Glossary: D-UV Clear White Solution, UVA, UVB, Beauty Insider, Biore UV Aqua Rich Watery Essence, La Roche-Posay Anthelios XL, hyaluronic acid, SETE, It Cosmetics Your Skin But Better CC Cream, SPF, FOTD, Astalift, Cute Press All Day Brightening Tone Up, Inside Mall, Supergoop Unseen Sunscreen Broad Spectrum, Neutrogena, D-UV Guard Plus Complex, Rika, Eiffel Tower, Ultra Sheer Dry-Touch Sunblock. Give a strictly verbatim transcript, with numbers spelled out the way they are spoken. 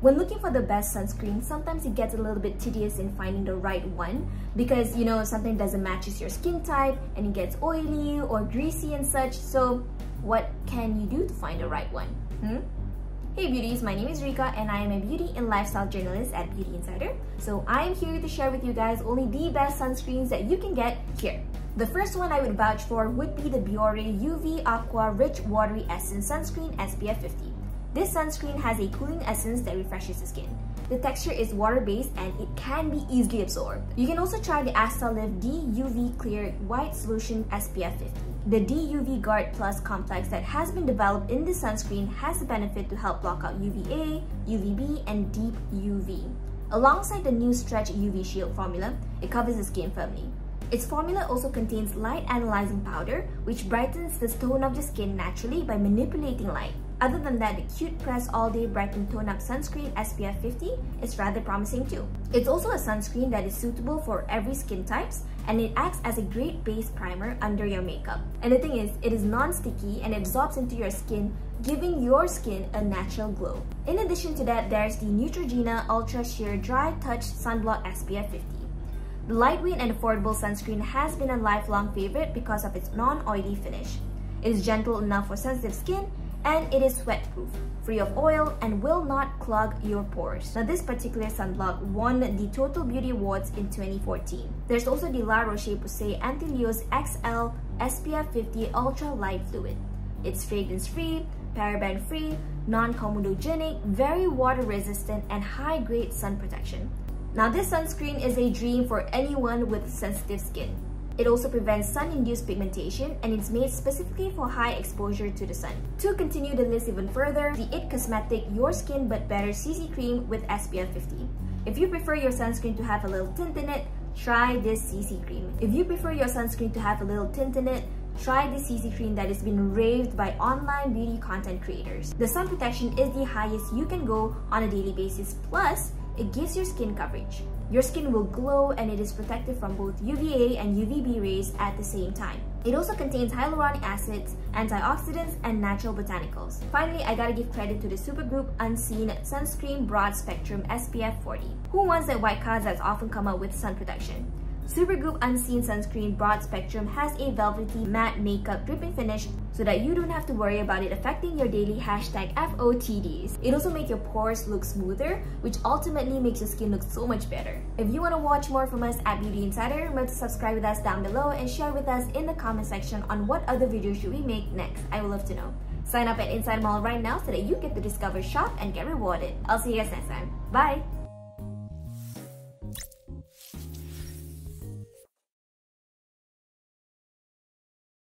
When looking for the best sunscreen, sometimes it gets a little bit tedious in finding the right one because, you know, something doesn't match your skin type and it gets oily or greasy and such. So what can you do to find the right one? Hmm? Hey beauties, my name is Rika and I am a beauty and lifestyle journalist at Beauty Insider. So I am here to share with you guys only the best sunscreens that you can get here. The first one I would vouch for would be the Biore U V Aqua Rich Watery Essence Sunscreen S P F fifty. This sunscreen has a cooling essence that refreshes the skin. The texture is water-based and it can be easily absorbed. You can also try the Astalift D U V Clear White Solution S P F fifty. The D U V Guard Plus Complex that has been developed in this sunscreen has the benefit to help block out U V A, U V B, and deep U V. Alongside the new Stretch U V Shield formula, it covers the skin firmly. Its formula also contains light analyzing powder, which brightens the tone of the skin naturally by manipulating light. Other than that, the Cute Press All Day Brightening Tone Up Sunscreen S P F fifty is rather promising too. It's also a sunscreen that is suitable for every skin types, and it acts as a great base primer under your makeup. And the thing is, it is non-sticky and absorbs into your skin, giving your skin a natural glow. In addition to that, there's the Neutrogena Ultra Sheer Dry-Touch Sunblock S P F fifty. The lightweight and affordable sunscreen has been a lifelong favorite because of its non-oily finish. It is gentle enough for sensitive skin, and it is sweat-proof, free of oil, and will not clog your pores. Now, this particular sunblock won the Total Beauty Awards in twenty fourteen. There's also the La Roche-Posay Anthelios X L S P F fifty Ultra Light Fluid. It's fragrance-free, paraben-free, non-comedogenic, very water-resistant, and high-grade sun protection. Now, this sunscreen is a dream for anyone with sensitive skin. It also prevents sun-induced pigmentation and it's made specifically for high exposure to the sun. To continue the list even further, the It Cosmetics Your Skin But Better C C Cream with S P F fifty. If you prefer your sunscreen to have a little tint in it, try this C C cream. If you prefer your sunscreen to have a little tint in it, try this C C cream that has been raved by online beauty content creators. The sun protection is the highest you can go on a daily basis, plus it gives your skin coverage. Your skin will glow and it is protected from both U V A and U V B rays at the same time. It also contains hyaluronic acids, antioxidants, and natural botanicals. Finally, I gotta give credit to the Supergoop Unseen Sunscreen Broad Spectrum S P F forty. Who wants that white card that's often come up with sun protection? Supergoop Unseen Sunscreen Broad Spectrum has a velvety matte makeup dripping finish so that you don't have to worry about it affecting your daily hashtag F O T Ds. It also makes your pores look smoother, which ultimately makes your skin look so much better. If you want to watch more from us at Beauty Insider, remember to subscribe with us down below and share with us in the comment section on what other videos should we make next. I would love to know. Sign up at Inside Mall right now so that you get to discover, shop, and get rewarded. I'll see you guys next time. Bye!